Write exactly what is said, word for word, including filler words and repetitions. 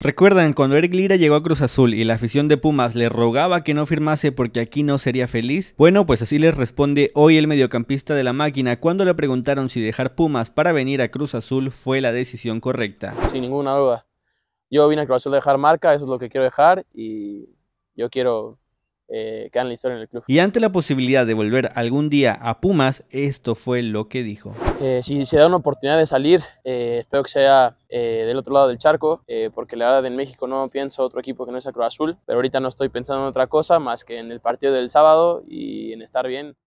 Recuerdan cuando Erik Lira llegó a Cruz Azul y la afición de Pumas le rogaba que no firmase porque aquí no sería feliz. Bueno, pues así les responde hoy el mediocampista de la máquina cuando le preguntaron si dejar Pumas para venir a Cruz Azul fue la decisión correcta. Sin ninguna duda. Yo vine a Cruz Azul a dejar marca, eso es lo que quiero dejar y yo quiero eh, quedar en la historia en el club. Y ante la posibilidad de volver algún día a Pumas, esto fue lo que dijo. Eh, si se da una oportunidad de salir, eh, espero que sea eh, del otro lado del charco, eh, porque la verdad en México no pienso otro equipo que no sea Cruz Azul, pero ahorita no estoy pensando en otra cosa más que en el partido del sábado y en estar bien.